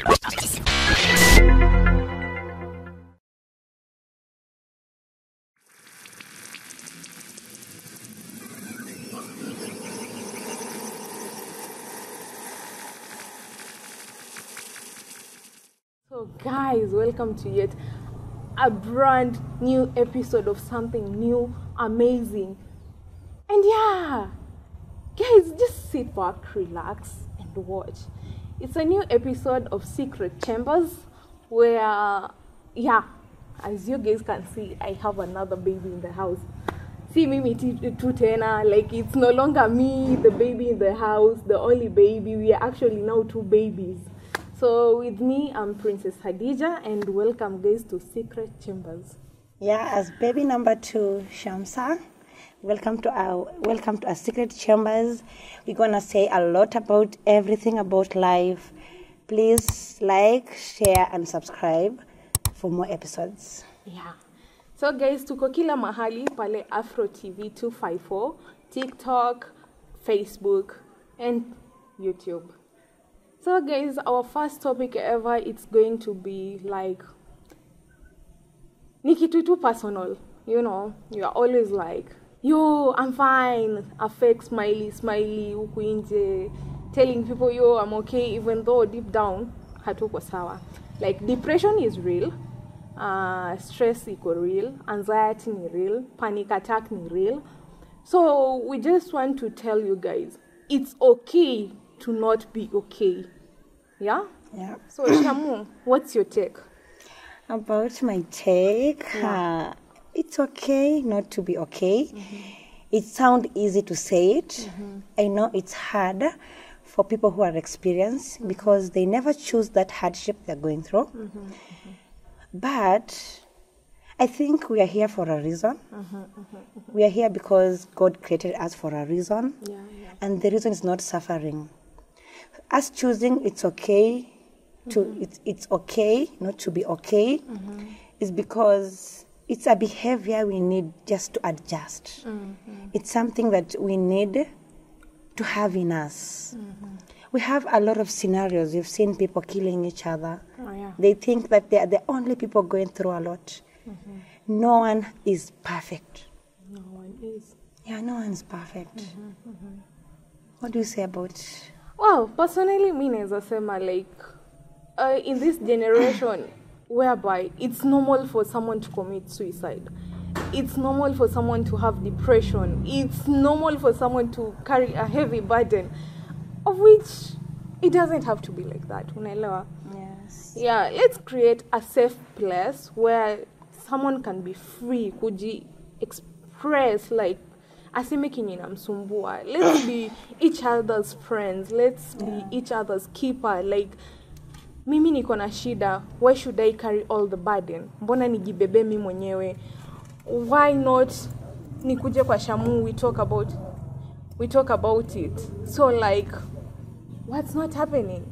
So guys, welcome to yet a brand new episode of something new, amazing. And yeah, guys, just sit back, relax and watch. It's a new episode of Secret Chambers where, yeah, as you guys can see, I have another baby in the house. See, Mimi Tutena, like it's no longer me, the baby in the house, the only baby. We are actually now two babies. So with me, I'm Princess Hadija, and welcome guys to Secret Chambers. Yeah, as baby number two, Shamsa. Welcome to our Secret Chambers. We're gonna say a lot about everything about life. Please like, share, and subscribe for more episodes. Yeah. So guys, tuko kila mahali pale Afro TV 254, TikTok, Facebook, and YouTube. So guys, our first topic ever, it's going to be like Nikitutu too personal. You know, you are always like, yo, I'm fine, a fake smiley, telling people, yo, I'm okay, even though deep down, hatuko sawa. Like, depression is real, stress is real, anxiety is real, panic attack is real. So, we just want to tell you guys, it's okay to not be okay. Yeah? Yeah. So, Shamu, what's your take? About my take? Yeah. It's okay not to be okay. Mm-hmm. It sounds easy to say it. Mm-hmm. I know it's hard for people who are experienced, mm-hmm, because they never choose that hardship they're going through. Mm-hmm. Mm-hmm. But I think we are here for a reason. Mm-hmm. Mm-hmm. We are here because God created us for a reason. Yeah, yeah. And the reason is not suffering. Us choosing it's okay to, mm-hmm, it's okay not to be okay, mm-hmm, is because it's a behavior we need just to adjust. Mm-hmm. It's something that we need to have in us. Mm-hmm. We have a lot of scenarios. We've seen people killing each other. Oh, yeah. They think that they are the only people going through a lot. Mm-hmm. No one is perfect. No one is. Yeah, no one's perfect. Mm-hmm. Mm-hmm. What do you say about? Well, personally, me as a sema, like in this generation, whereby it's normal for someone to commit suicide. It's normal for someone to have depression. It's normal for someone to carry a heavy burden, of which it doesn't have to be like that. Unaelewa? Yes. Yeah, let's create a safe place where someone can be free, kuji express, like, let's be each other's friends. Let's be each other's keeper. Like, Mimi niko na shida, why should I carry all the burden? Mbona nijibebe mimi mwenyewe? Why not nikuje kwa Shamu, we talk about it. So like, what's not happening?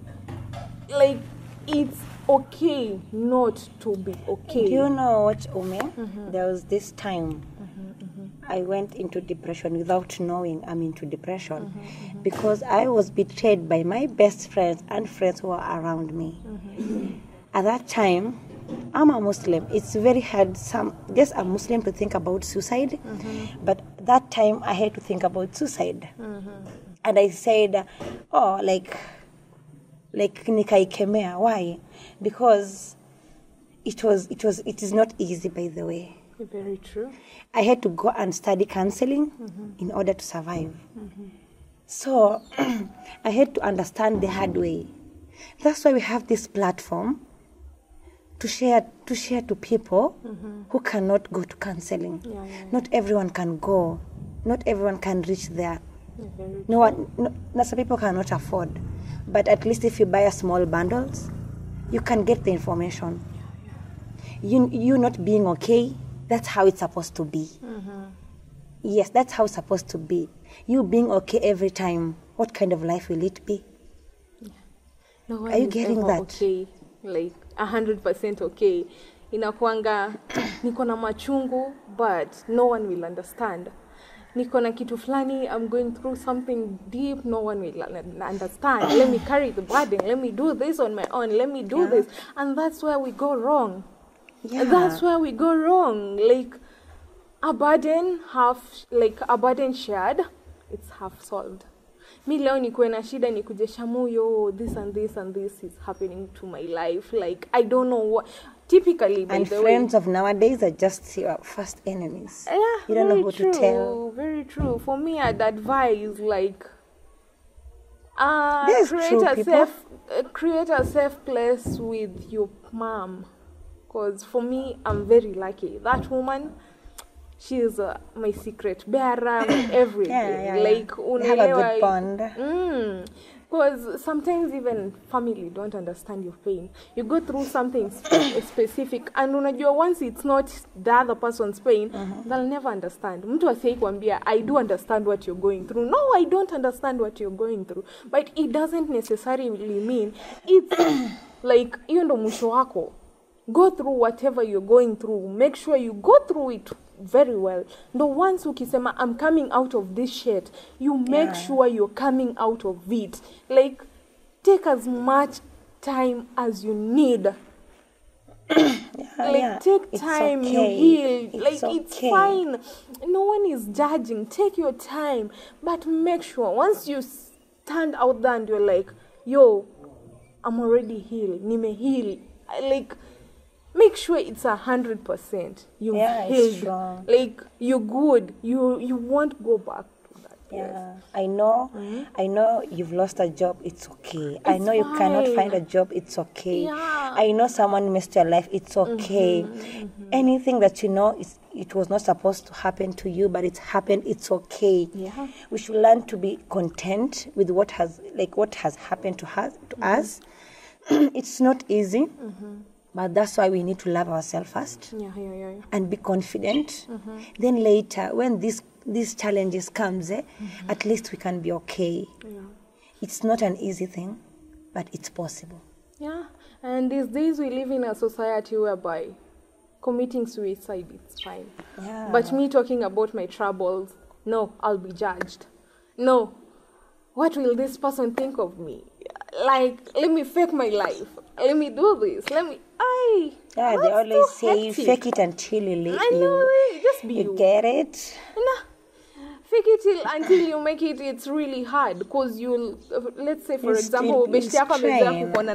Like, it's okay not to be okay. Do you know what, Ume? Mm-hmm. There was this time, mm-hmm, mm-hmm, I went into depression without knowing I'm into depression, mm-hmm, mm-hmm, because I was betrayed by my best friends and friends who are around me. Mm-hmm. At that time, I'm a Muslim. It's very hard, just a Muslim, to think about suicide. Mm-hmm. But that time, I had to think about suicide. Mm-hmm. And I said, oh, like nikaikemea. Why? Because it is not easy, by the way. Very true. I had to go and study counseling, mm-hmm, in order to survive. Mm-hmm. So I had to understand the hard way. That's why we have this platform to share to people, mm-hmm, who cannot go to counseling. Yeah, yeah. Not everyone can go. Not everyone can reach there. Very no one. No, some people cannot afford. But at least if you buy a small bundles, you can get the information. You not being okay, that's how it's supposed to be. Mm-hmm. Yes, that's how it's supposed to be. You being okay every time, what kind of life will it be? Yeah. No, are you getting that? Okay, like 100% okay. Inakuanga niko na machungu, but no one will understand. niko na kitu flani, I'm going through something deep, no one will understand, let me carry the burden, let me do this on my own, let me do this. And that's where we go wrong. That's where we go wrong. Like, a burden half, like a burden shared, it's half solved. Mi leo nikuwe na shida nikuje shamuyo, this and this and this is happening to my life. Like, I don't know what. Typically, by and the friends way, of nowadays are just your first enemies. You don't know who to tell. Very true. For me, I'd advise, like, create a safe place with your mom. Because for me, I'm very lucky. That woman, she's my secret bearer, everything. Like, they have a good bond. Because sometimes even family don't understand your pain. You go through something specific, and unajua, once it's not the other person's pain, they'll never understand. Mtu asai kuambia, I do understand what you're going through. No, I don't understand what you're going through. But it doesn't necessarily mean it's like, you know, mwisho wako. Go through whatever you're going through. Make sure you go through it very well. No, once ukisema, I'm coming out of this shit, you make sure you're coming out of it. Like, take as much time as you need. Take time, you heal. Like, it's fine. No one is judging. Take your time. But make sure, once you stand out there and you're like, yo, I'm already healed. Nime heal. Like, make sure it's 100%. You healed. Like, you're good. You won't go back to that place. I know. I know you've lost a job. It's okay. It's I know fine. You cannot find a job. It's okay. I know someone missed your life. It's okay. Anything that you know is it was not supposed to happen to you, but it happened. It's okay. We should learn to be content with what has happened to us. It's not easy. But that's why we need to love ourselves first and be confident. Then later, when these challenges comes, at least we can be okay. It's not an easy thing, but it's possible. And these days we live in a society whereby committing suicide is fine. But me talking about my troubles, no, I'll be judged. No, what will this person think of me? Like, let me fake my life. Let me do this. Let me... they always say you fake it until you live. I know, just be you. You get it? No. Fake it until you make it. It's really hard because you'll... Let's say, for example, you're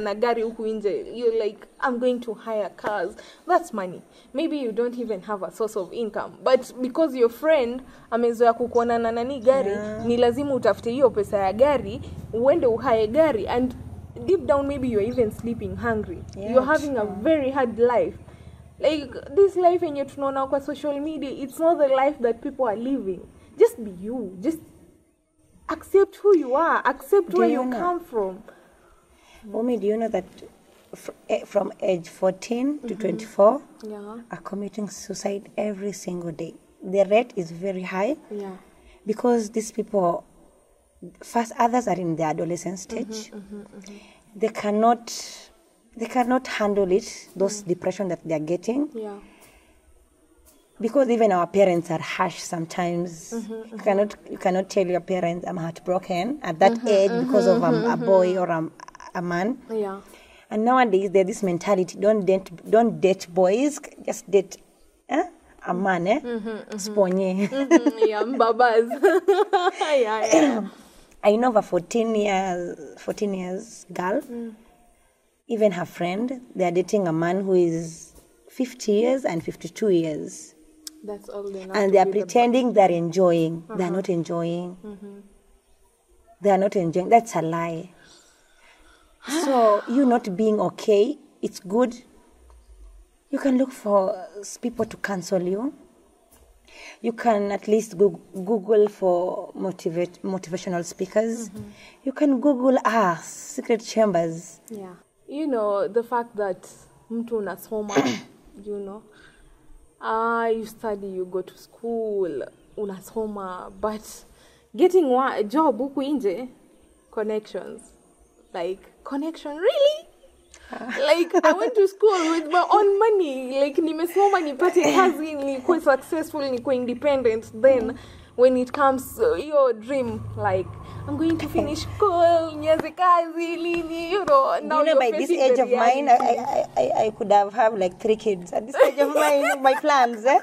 like, I'm going to hire cars. That's money. Maybe you don't even have a source of income. But because your friend amezoea kukuona na nani gari, ni lazima utafute hiyo pesa ya gari, uende uhaye gari, and... Deep down, maybe you're even sleeping hungry. You're having a very hard life. Like, this life and you know now social media, it's not the life that people are living. Just be you. Just accept who you are. Accept where you come from. Mommy, do you know that from age 14 to 24 are committing suicide every single day? The rate is very high because these people... First, others are in the adolescent stage. They cannot handle it. Those depression that they are getting. Because even our parents are harsh sometimes. You cannot tell your parents I'm heartbroken at that age because of a boy or a man. And nowadays there's this mentality: don't date boys, just date. A man, Sponye. Babas. I know of a 14 years girl, even her friend, they are dating a man who is 50 years and 52 years. That's all they know. And they are pretending they're enjoying. They're not enjoying. They're not enjoying. That's a lie. So, you not being okay, it's good. You can look for people to counsel you. You can at least Google for motivational speakers. You can Google Secret Chambers. You know, the fact that mtu unasoma, you know, you study, you go to school, unasoma, but getting a job huku nje, connections. Like, connection, really? Like, I went to school with my own money. Like, nimesoma nipate kazi, nikuwe successful, nikuwe independent. Then when it comes to your dream, like, I'm going to finish school, you know. Now you know, by this age of mine, I could have like 3 kids. At this age of mine, my plans. Eh?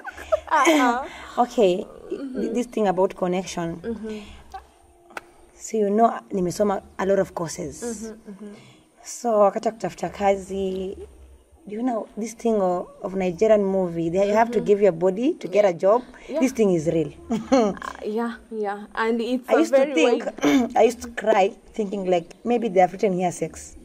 Okay, this thing about connection. So you know, nimesoma a lot of courses. So wakati kutafuta kazi, you know, this thing of Nigerian movie, they have to give your body to get a job. This thing is real. And it's I used to cry thinking like, maybe they have written here sex.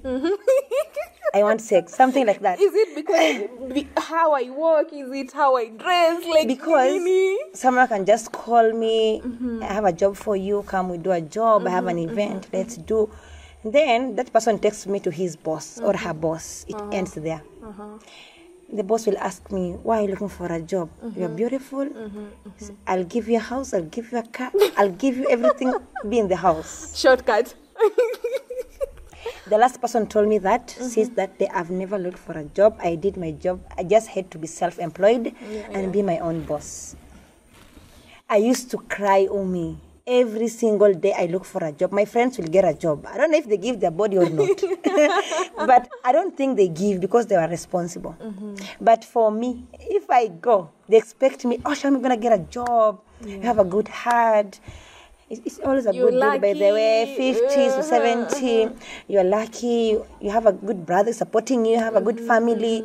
I want sex, something like that. Is it because how I walk? Is it how I dress? Like, because really? Someone can just call me, I have a job for you, come we do a job, I have an event, let's do. Then that person takes me to his boss or her boss. It ends there. The boss will ask me, why are you looking for a job? You're beautiful. I'll give you a house, I'll give you a car, I'll give you everything. Be in the house. Shortcut. The last person told me that since that day, I've never looked for a job. I did my job. I just had to be self-employed and be my own boss. I used to cry, Umi. Every single day I look for a job. My friends will get a job. I don't know if they give their body or not. But I don't think they give because they are responsible. But for me, if I go, they expect me, oh, Shami, I'm going to get a job. You have a good heart. It's always a you're good lucky. Day, by the way, 50s or 70. You're lucky. You have a good brother supporting you. You have a good family.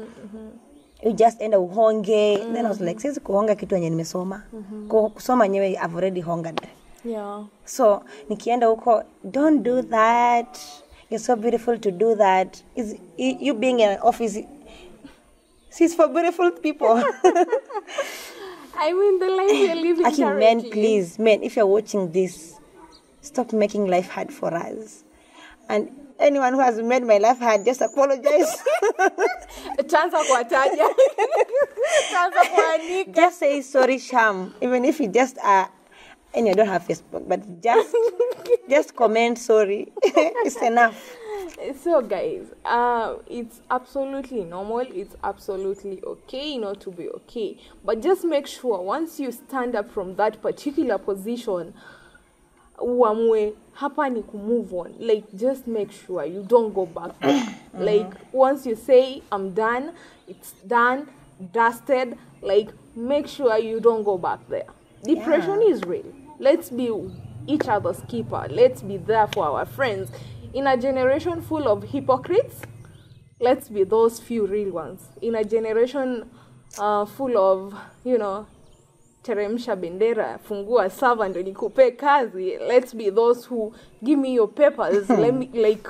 You just end up hungry. Then I was like, since kuhonga kitu yenye nimesoma. Kusoma nyewe, I've already hungered. Yeah. So, nikienda huko, don't do that. You're so beautiful to do that. Is you being in an office, it's for beautiful people. I mean, the life you're living. Akin, men, please, men, if you're watching this, stop making life hard for us. And anyone who has made my life hard, just apologize. Just say sorry, Sham. Even if you just are. And I don't have Facebook, but just comment, sorry. It's enough. So guys, it's absolutely normal. It's absolutely okay not to be okay. But just make sure once you stand up from that particular position, uamue hapani ku move on. Like, just make sure you don't go back. Like, once you say, I'm done, it's done, dusted, like, make sure you don't go back there. Depression is real. Let's be each other's keeper. Let's be there for our friends. In a generation full of hypocrites, let's be those few real ones. In a generation full of, you know, teremsha bendera, fungua sava ndo nikupe kazi, let's be those who give me your papers. Let me, like,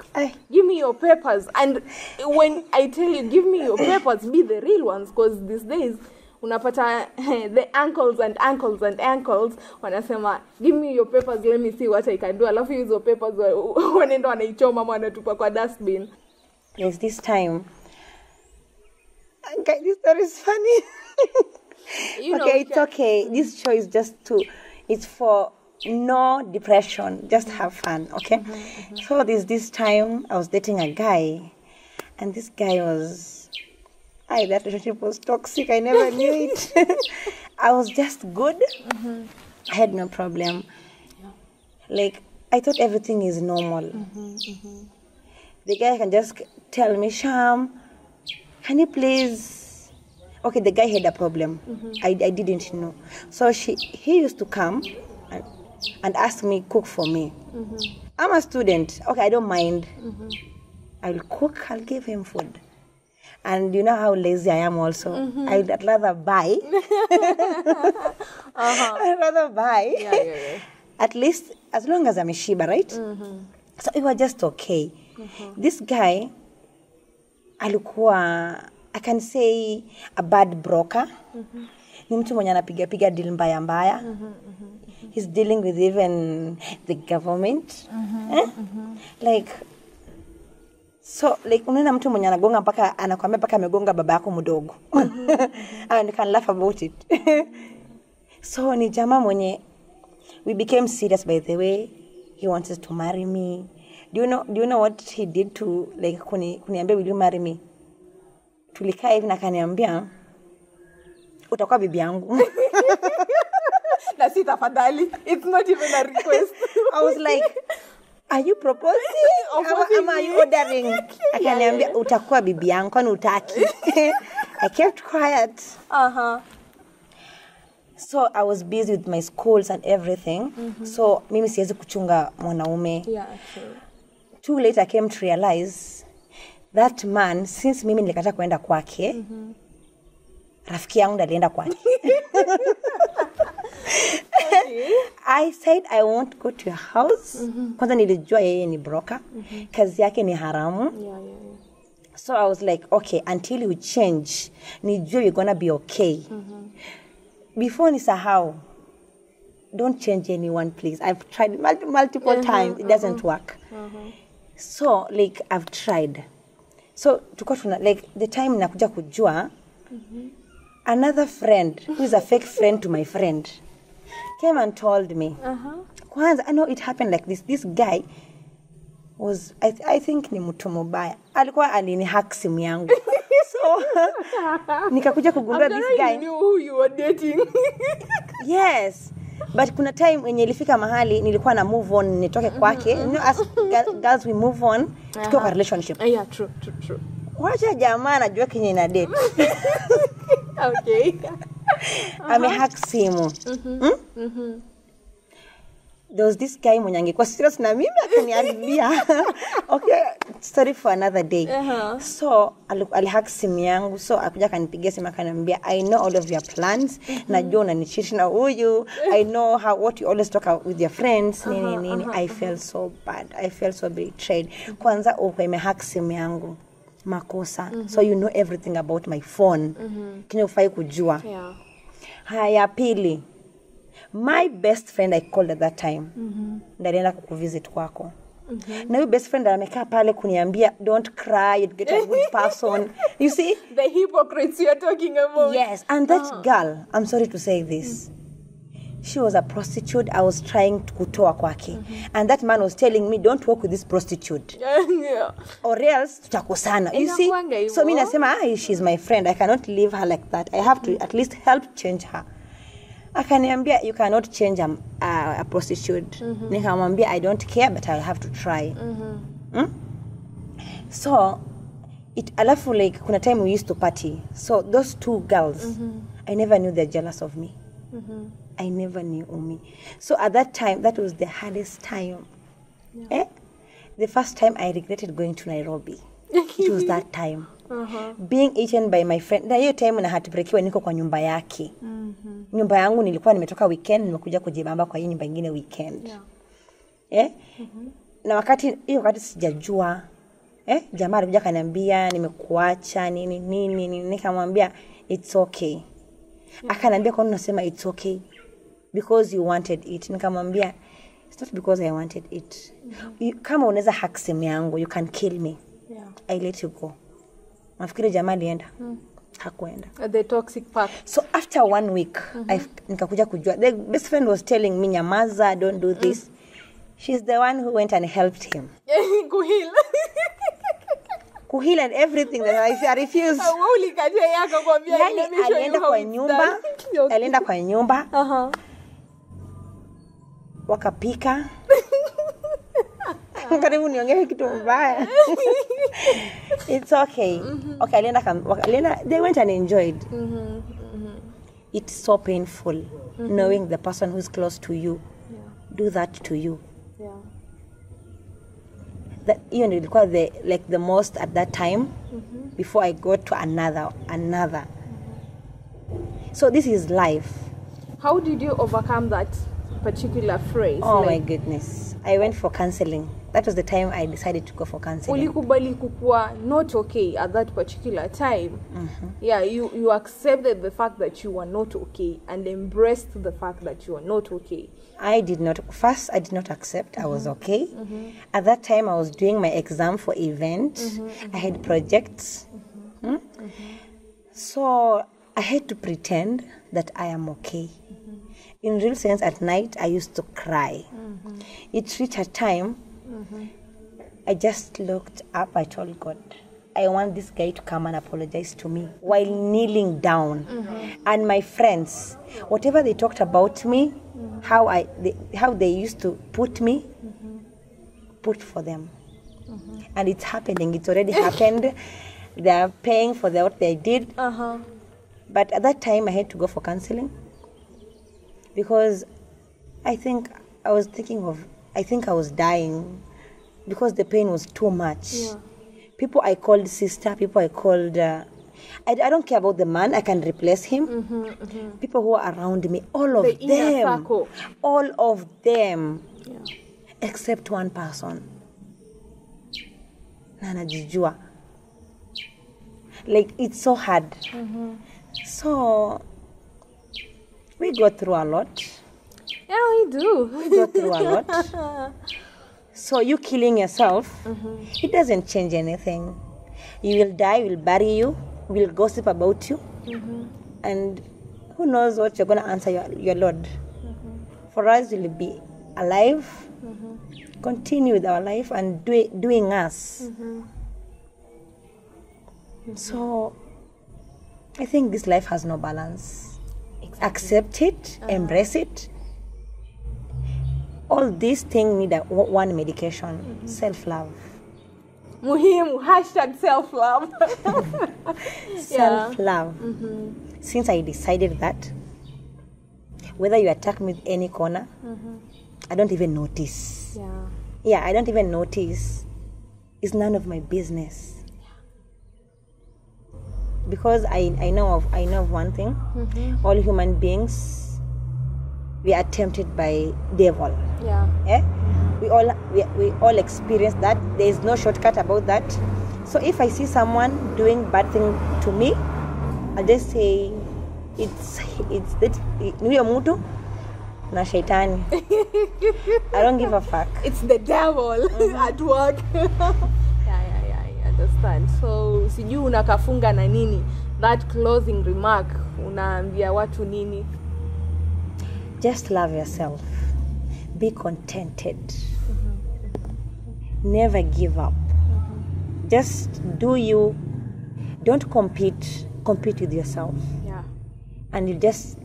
give me your papers. And when I tell you, give me your papers, be the real ones, because these days, unapata the uncles wanasema, give me your papers, let me see what I can do. I love you with your papers. Wanaenda wanaichoma wanatupa kwa dustbin. Yes, this time. Okay, this story is funny. You know, okay, it's okay. This show is just to, it's for no depression. Just have fun, okay? So this time, I was dating a guy. And this guy was... that relationship was toxic. I never knew it. I was just good. I had no problem. Like, I thought everything is normal. The guy can just tell me, Sham, can you please... Okay, the guy had a problem. I didn't know. So he used to come and ask me, cook for me. I'm a student. Okay, I don't mind. I'll cook. I'll give him food. And you know how lazy I am also. I'd rather buy. I'd rather buy. At least as long as I'm a Shiba, right? So we were just okay. This guy, alikuwa, I can say, a bad broker. Ni mtu mwenye anapiga deal mbaya mbaya. He's dealing with even the government. Like... So, like, unaona mtu mwenye anagonga mpaka anakuambia mpaka amegonga baba yako mdogo. And you can laugh about it. So, ni jamaa mwenye, we became serious, by the way. He wanted to marry me. Do you know what he did to, like, kuniambia, will you marry me? Tulikaa hivi na kaniambia, utakuwa bibi yangu. Nasi tafadhali. It's not even a request. I was like, are you proposing? Am I ordering? Akaniambia utakuwa bibi yangu hutaki. I kept quiet. So I was busy with my schools and everything. So mimi siwezi kuchunga mwanaume. Yeah, true. Too late I came to realize that man, since mimi nilikata kuenda kwake, rafiki yangu ndalienda kwake. Okay. I said I won't go to your house. Kwanza nilijua yeye ni broker. Kazi yake ni haramu. So I was like, okay, until you change, nijue you're gonna be okay. Before nisahau, don't change anyone, please. I've tried multiple times. It doesn't work. So, like, I've tried. So, like, the time nakuja kujua, another friend, who is a fake friend to my friend, came and told me. Kwanza, I know it happened like this. This guy was, I think ni mtu mubaya. Alikuwa alinihack simu yangu. So, nikakuja kugundua this guy. I knew who you were dating. Yes. But kuna time when nilifika mahali, nilikuwa na move on, nitoke kwake. You know, as girls, we move on to our relationship. Yeah, true, true, true. Wacha jamaa anajua kenye na date. Okay. Amehack simu. There was this guy mwenye kwa serious na mimi akaniambia. Okay, story for another day. So alihack simu yangu, so akaja akanipigia simu akaniambia, I know all of your plans. Najua unanicheat na huyu. I know how what you always talk about with your friends. I felt so bad. I felt so betrayed. Kwanza umehack simu yangu. Makosa. So you know everything about my phone. Kinofai kujua. Yeah. Haya pili. My best friend I called at that time. Ndalienda kukuvisit kwako. Na huyu best friend amekaa pale kuniambia, don't cry, you'll get a good person. You see? The hypocrites you are talking about. Yes, and that girl, I'm sorry to say this. She was a prostitute. I was trying to kutoa kwake. And that man was telling me, don't work with this prostitute. Or else, tutakosana. You see? So mi nasema, she's my friend. I cannot leave her like that. I have to at least help change her. Akaniambia, you cannot change a prostitute. Nikamwambia, I don't care, but I'll have to try. So, alafu like, kuna time we used to party. So, those two girls, I never knew they're jealous of me. I never knew Umi. So, at that time, that was the hardest time. The first time I regretted going to Nairobi. It was that time. Being eaten by my friend. Na hiyo time na hatibrekiwa niko kwa nyumba yake. Nyumba yangu nilikuwa nimetoka weekend, nimekuja kujibamba kwa hiyo nyumba ingine weekend. Na wakati, hiyo wakati sijajua. Jamaa alikuja akaniambia, nimekuacha, nini. Nikamwambia, it's okay. Akaniambia kwa nini unasema it's okay? Because you wanted it. Nikamwambia, it's not because I wanted it. Kama unaweza hack simu yangu, you can kill me. I let you go. Nafikiri jamaa alienda. Hakuenda. The toxic part. So after 1 week, nikakuja kujua. The best friend was telling me, nyamaza, don't do this. She's the one who went and helped him. Kuhil. Kuhil and everything. I refused. Yani, alienda kwa nyumba. Alienda kwa nyumba. Wakapika. It's okay. Okay, they went and enjoyed. It's so painful knowing the person who's close to you do that to you. That even it was the like the most at that time before I go to another. So this is life. How did you overcome that particular phrase? Oh my goodness! I went for counseling. That was the time I decided to go for counseling. Ulikubali kukuwa not okay at that particular time. Yeah, you accepted the fact that you were not okay and embraced the fact that you were not okay. I did not. First, I did not accept I was okay. At that time, I was doing my exam for event. I had projects. So, I had to pretend that I am okay. In real sense, at night, I used to cry. It reached a time I just looked up, I told God, I want this guy to come and apologize to me while kneeling down. Mm-hmm. And my friends, whatever they talked about me, mm-hmm. how they used to put me, mm-hmm. put for them. Mm-hmm. And it's happening. It's already happened. They are paying for what they did. Uh-huh. But at that time, I had to go for counseling because I think I was dying because the pain was too much. Yeah. People I called sister, people I called... I don't care about the man. I can replace him. Mm-hmm, mm-hmm. People who are around me, all of them, yeah. Except one person. Nana Jijua. Like, it's so hard. Mm-hmm. So, we go through a lot. Yeah, we do. We go through a lot. So, you killing yourself, mm-hmm. it doesn't change anything. You will die, we'll bury you, we'll gossip about you, mm-hmm. and who knows what you're going to answer your Lord. Mm-hmm. For us, we'll be alive, mm-hmm. continue with our life and doing us. Mm-hmm. Mm-hmm. So, I think this life has no balance. Exactly. Accept it, embrace it. All these things need one medication, mm-hmm. self-love. Muhimu, hashtag self-love. Self-love. Yeah. Mm-hmm. Since I decided that, whether you attack me with any corner, mm-hmm. I don't even notice. Yeah. Yeah, I don't even notice. It's none of my business. Because I know of one thing, mm-hmm. all human beings, we are tempted by devil. Yeah. Eh? Mm-hmm. We all experience that. There is no shortcut about that. So if I see someone doing bad thing to me, I just say, it's that niyo mtu na shaitani. I don't give a fuck. It's the devil mm-hmm. at work. Understand. So sijui unakafunga na nini, that closing remark unaambia watu nini? Just love yourself, be contented, mm-hmm. never give up, mm-hmm. just do you, don't compete with yourself. Yeah. And you just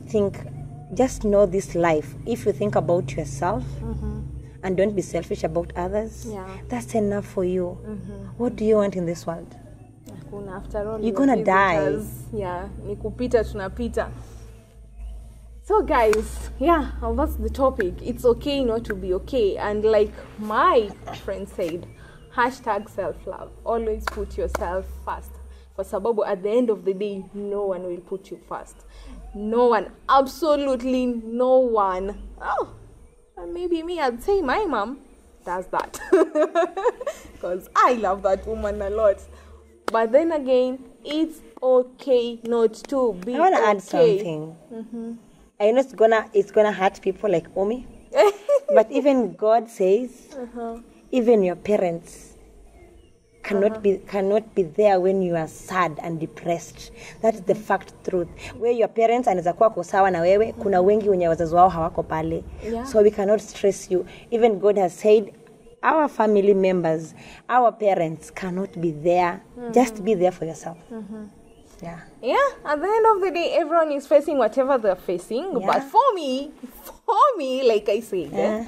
know this life. If you think about yourself, mm-hmm. and don't be selfish about others. Yeah. That's enough for you. Mm-hmm. What do you want in this world? After all, you're gonna die. Yeah. Nikupita tunapita. So guys, yeah, that's the topic. It's okay not to be okay. And like my friend said, hashtag self-love. Always put yourself first. For sababu, at the end of the day, no one will put you first. No one. Absolutely no one. Oh. Maybe me, I'd say my mom does that. Because I love that woman a lot. But then again, it's okay not to be okay. I want to add something. Mm-hmm. I know it's gonna hurt people like Omi. But even God says, uh-huh. even your parents cannot uh-huh. cannot be there when you are sad and depressed. That is the fact truth. Where your parents and zakuwa kusawa na wewe, kuna wengi wenye wazazi wao hawako pale. Yeah. So we cannot stress you. Even God has said our family members, our parents cannot be there. Mm-hmm. Just be there for yourself. Mm-hmm. Yeah. Yeah, at the end of the day, everyone is facing whatever they're facing. Yeah. But for me, like I said, yeah.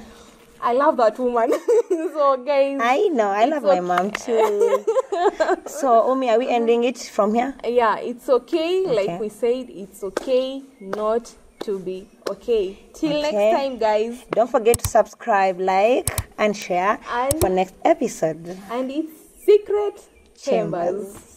I love that woman. So guys, I know, I love my mom too. So Omi, are we ending it from here? Yeah, it's okay. Like we said, it's okay not to be okay. Till next time, guys. Don't forget to subscribe, like, and share for next episode. And it's Secret Chambers.